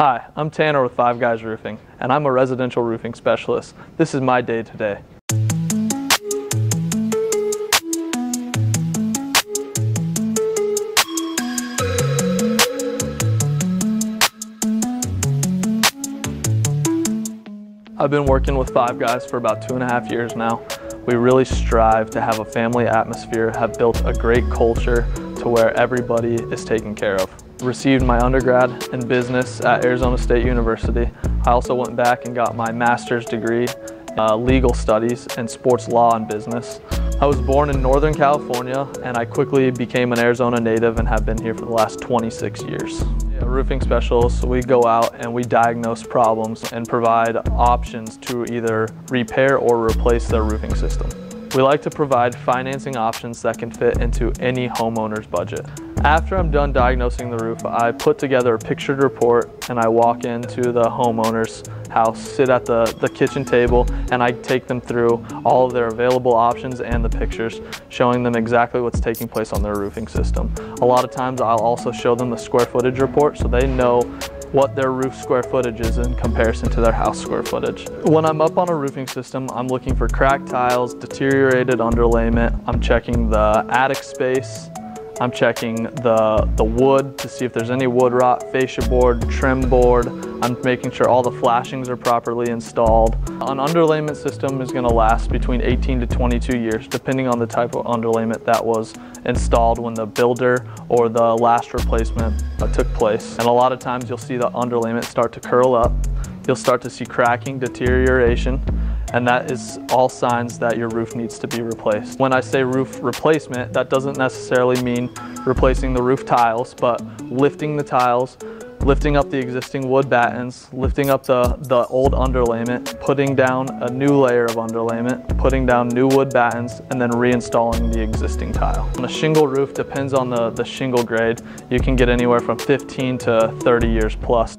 Hi, I'm Tanner with Five Guys Roofing, and I'm a residential roofing specialist. This is my day today. I've been working with Five Guys for about 2.5 years now. We really strive to have a family atmosphere, have built a great culture to where everybody is taken care of. Received my undergrad in business at Arizona State University. I also went back and got my master's degree in legal studies and sports law and business. I was born in Northern California, and I quickly became an Arizona native and have been here for the last 26 years. Roofing specialists, we go out and we diagnose problems and provide options to either repair or replace their roofing system. We like to provide financing options that can fit into any homeowner's budget. After I'm done diagnosing the roof, I put together a pictured report and I walk into the homeowner's house, sit at the kitchen table, and I take them through all of their available options and the pictures, showing them exactly what's taking place on their roofing system. A lot of times I'll also show them the square footage report so they know what their roof square footage is in comparison to their house square footage. When I'm up on a roofing system, I'm looking for cracked tiles, deteriorated underlayment, I'm checking the attic space, I'm checking the wood to see if there's any wood rot, fascia board, trim board. I'm making sure all the flashings are properly installed. An underlayment system is gonna last between 18 to 22 years, depending on the type of underlayment that was installed when the builder or the last replacement took place. And a lot of times you'll see the underlayment start to curl up. You'll start to see cracking, deterioration, and that is all signs that your roof needs to be replaced. When I say roof replacement, that doesn't necessarily mean replacing the roof tiles, but lifting the tiles, lifting up the existing wood battens, lifting up the old underlayment, putting down a new layer of underlayment, putting down new wood battens, and then reinstalling the existing tile. On a shingle roof, depends on the shingle grade, you can get anywhere from 15 to 30 years plus.